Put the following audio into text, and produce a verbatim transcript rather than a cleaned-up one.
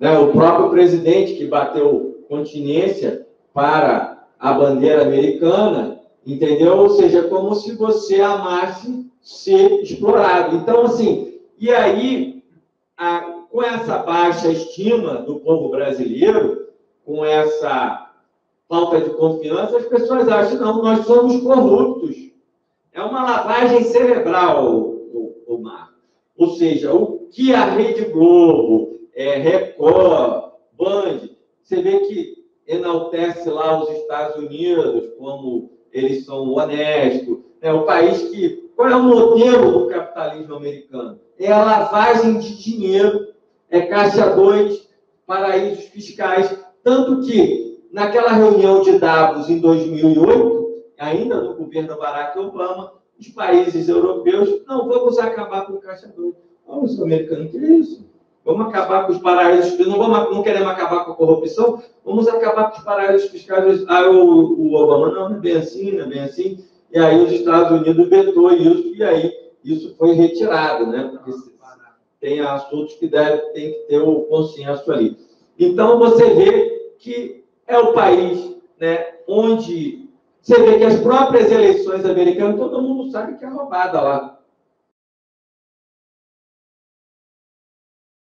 Né? O próprio presidente que bateu continência para a bandeira americana, entendeu? Ou seja, como se você amasse ser explorado. Então, assim, e aí, a, com essa baixa estima do povo brasileiro, com essa falta de confiança, as pessoas acham, não, nós somos corruptos. É uma lavagem cerebral, o, o, o Marco. Ou seja, o que a Rede Globo, é, Record, Band, você vê que enaltece lá os Estados Unidos, como eles são honestos. É o país que... Qual é o modelo do capitalismo americano? É a lavagem de dinheiro, é caixa dois, paraísos fiscais. Tanto que, naquela reunião de Davos, em dois mil e oito, ainda no governo Barack Obama, os países europeus, não, vamos acabar com o caixa dois. Olha, os americanos, que é isso? Vamos acabar com os paraísos fiscais, não, vamos, não queremos acabar com a corrupção, vamos acabar com os paraísos fiscais. Ah, o, o Obama, não, não é bem assim, não é bem assim. E aí os Estados Unidos vetou isso, e aí isso foi retirado, né? Porque tem assuntos que deve, tem que ter o consenso ali. Então, você vê que é o país, né, onde você vê que as próprias eleições americanas, todo mundo sabe que é roubada lá.